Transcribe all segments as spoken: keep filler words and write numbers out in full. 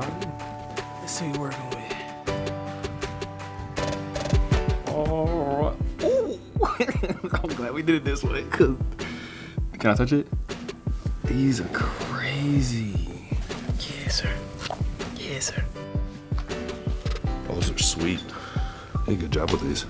time. Let's see who we're working with. All right. Ooh. I'm glad we did it this way. Cause can I touch it? These are crazy. Yes, sir. Yes, sir. Those are sweet. You did a good job with these.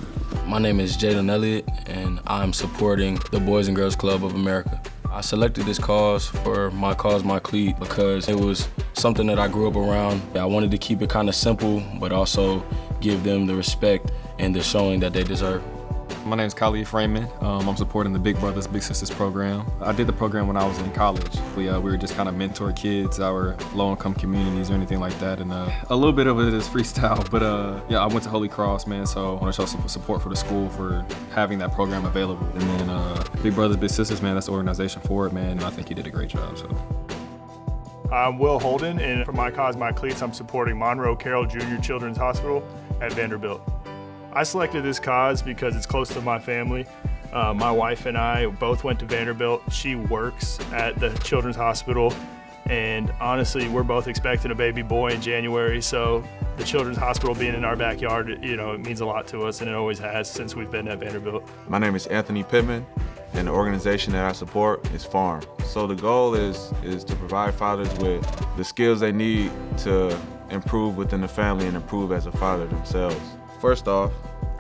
My name is Jayden Elliott, and I'm supporting the Boys and Girls Club of America. I selected this cause for My Cause My Cleats because it was something that I grew up around. I wanted to keep it kind of simple, but also give them the respect and the showing that they deserve. My name is Kali Freeman. Um, I'm supporting the Big Brothers Big Sisters program. I did the program when I was in college. We, uh, we were just kind of mentor kids, our low-income communities or anything like that. And uh, a little bit of it is freestyle, but uh, yeah, I went to Holy Cross, man, so I want to show some support for the school for having that program available. And then uh, Big Brothers Big Sisters, man, that's the organization for it, man, and I think you did a great job, so. I'm Will Holden, and for My Cause My Cleats, I'm supporting Monroe Carroll Junior Children's Hospital at Vanderbilt. I selected this cause because it's close to my family. Uh, my wife and I both went to Vanderbilt. She works at the Children's Hospital, and honestly, we're both expecting a baby boy in January, so the Children's Hospital being in our backyard, you know, it means a lot to us, and it always has since we've been at Vanderbilt. My name is Anthony Pittman, and the organization that I support is FARM. So the goal is, is to provide fathers with the skills they need to improve within the family and improve as a father themselves. First off,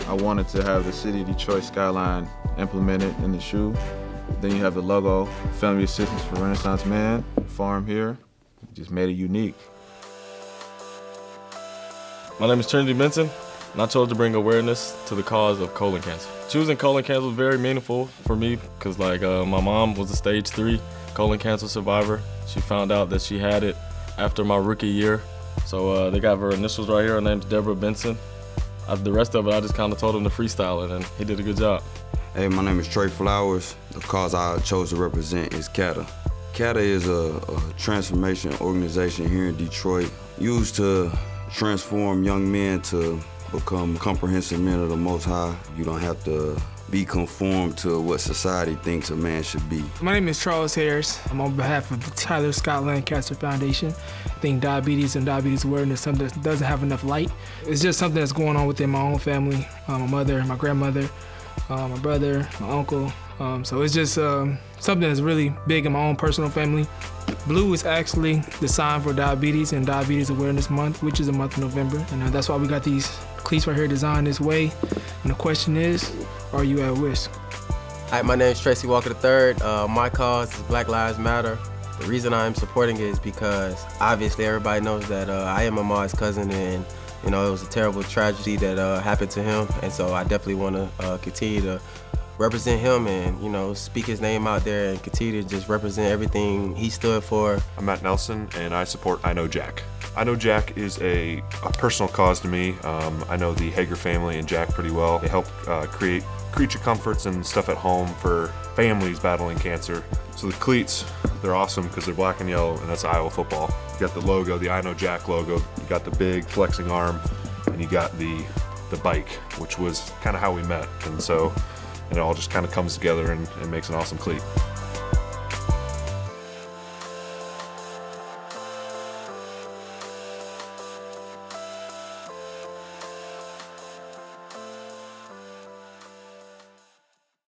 I wanted to have the City of Detroit skyline implemented in the shoe. Then you have the logo, Family Assistance for Renaissance Man, FARM here. Just made it unique. My name is Trinity Benson, and I chose to bring awareness to the cause of colon cancer. Choosing colon cancer was very meaningful for me, because like uh, my mom was a stage three colon cancer survivor. She found out that she had it after my rookie year. So uh, they got her initials right here. Her name's Deborah Benson. I, the rest of it, I just kind of told him to freestyle it, and he did a good job. Hey, my name is Trey Flowers. The cause I chose to represent is CATA. CATA is a, a transformation organization here in Detroit, used to transform young men to become comprehensive men of the Most High. You don't have to be conformed to what society thinks a man should be. My name is Charles Harris. I'm on behalf of the Tyler Scott Lancaster Foundation. I think diabetes and diabetes awareness is something that doesn't have enough light. It's just something that's going on within my own family, um, my mother, my grandmother, uh, my brother, my uncle. Um, so it's just um, something that's really big in my own personal family. Blue is actually the sign for diabetes and Diabetes Awareness Month, which is the month of November. And uh, that's why we got these cleats right here designed this way. And the question is, are you at risk? Hi, my name is Tracy Walker the third. Uh, my cause is Black Lives Matter. The reason I'm supporting it is because obviously everybody knows that uh, I am my mom's cousin, and you know it was a terrible tragedy that uh, happened to him, and so I definitely want to uh, continue to represent him and you know speak his name out there and continue to just represent everything he stood for. I'm Matt Nelson, and I support I Know Jack. I Know Jack is a, a personal cause to me. Um, I know the Hager family and Jack pretty well. They help uh, create creature comforts and stuff at home for families battling cancer. So the cleats, they're awesome because they're black and yellow, and that's Iowa football. You got the logo, the I Know Jack logo, you got the big flexing arm, and you got the, the bike, which was kind of how we met. And so and it all just kind of comes together and, and makes an awesome cleat.